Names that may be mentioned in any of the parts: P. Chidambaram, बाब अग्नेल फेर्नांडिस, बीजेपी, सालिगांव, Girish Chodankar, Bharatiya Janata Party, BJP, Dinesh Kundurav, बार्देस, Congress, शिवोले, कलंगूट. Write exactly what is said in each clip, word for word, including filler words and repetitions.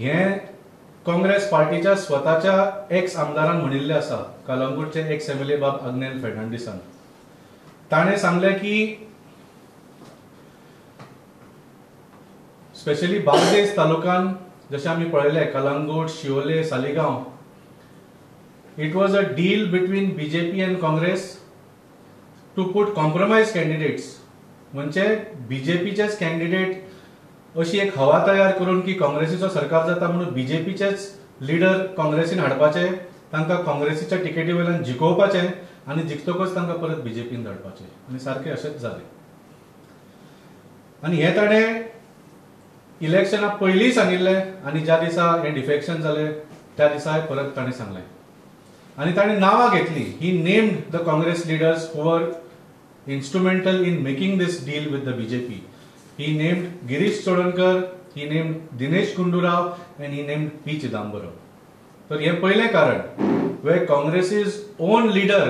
ये कांग्रेस पार्टीच्या स्वतःच्या एक्स आमदारान म्हणिल्ले आसा, कलंगूटचे एक्स एमएलए बाब अग्नेल फेर्नांडिसान ताणे सांगले की स्पेशली बार्देस तालुकान जशे आमी पळयले कलंगूट, शिवोले, सालिगांव, it was a deal between बीजेपी and Congress to put compromise candidates, म्हणजे बीजेपीचेच कॅंडिडेट अशी एक हवा तयार करून की काँग्रेसीचं सरकार जाता म्हणून बीजेपीचेच लीडर काँग्रेसीन हाडपाचे, तांका काँग्रेसीच्या टिकेटी वेल्यान जिखोवपाचे आणि जिखतकच तांका परत बीजेपीन धाडपाचे आणि सारखे असेच झाले। आणि हे ताणे इलेक्शना पयली सांगिल्ले आणि ज्या दिसा हे डिफेक्शन झाले त्या दिसा परत ताणे सांगले आणि ताणे नावा घेतली। He named the Congress leaders who were instrumental in making this deal with the बीजेपी। He named Girish Chodankar, he named Dinesh Kundurav, and he named P. Chidambaram. So, ये पहले कारण where Congress's own leader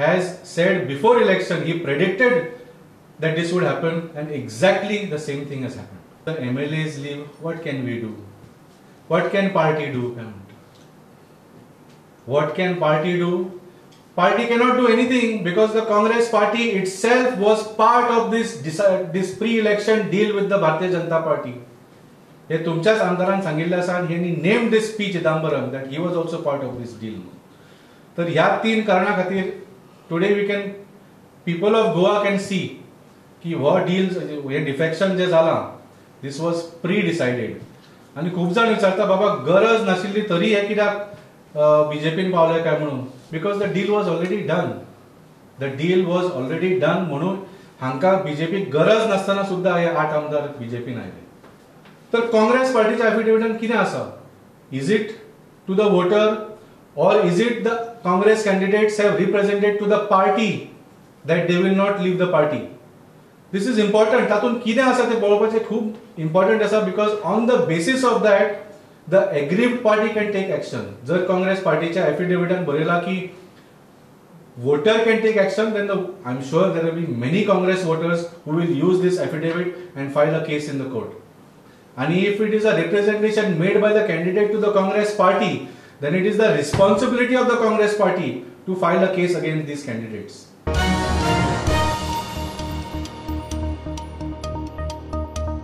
has said before election he predicted that this would happen, and exactly the same thing has happened. The M L As leave. What can we do? What can party do? What can party do? Party cannot do anything because the Congress party itself was part of this this pre-election deal with the Bharatiya Janata Party. He तुमच्याच आमदारान सांगिल्ले आसा आणि हेनी name this P Chidambaram that he was also part of this deal. तर ह्या तीन कारणा खातीर today we can people of Goa can see की हो डील हे डिफेक्शन जे झाला दिस वॉज प्री डिसाइडेड। आणि खूप जाण विचारता बाबा गरज नाशिल्ली तरी हे कित्याक बीजेपीन पावले काय म्हणून, because the deal was already done, the deal was already done म्हणून हांका बीजेपी गरज नसताना सुद्धा हे आठ आमदार बीजेपीन आयले। तर काँग्रेस पार्टीच्या एफिडेविटान कितें आसा? Is it to the voter or is it the Congress candidates have represented to the party that they will not leave the party? This is important. तातूंत कितें आसा तें पळोवपाचें खूब इम्पॉर्टंट आसा because on the basis of that the aggrieved party can take action. जर Congress पार्टीच्या एफिडेविटान बरयला की voter can take action, then I am sure there will be many Congress voters who will use this affidavit and file a case in the court. And if it is a representation made by the candidate to the Congress party, then it is the responsibility of the Congress party to file a case against these candidates.